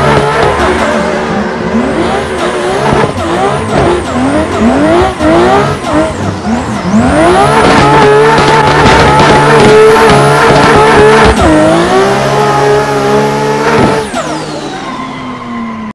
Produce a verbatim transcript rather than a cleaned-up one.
What?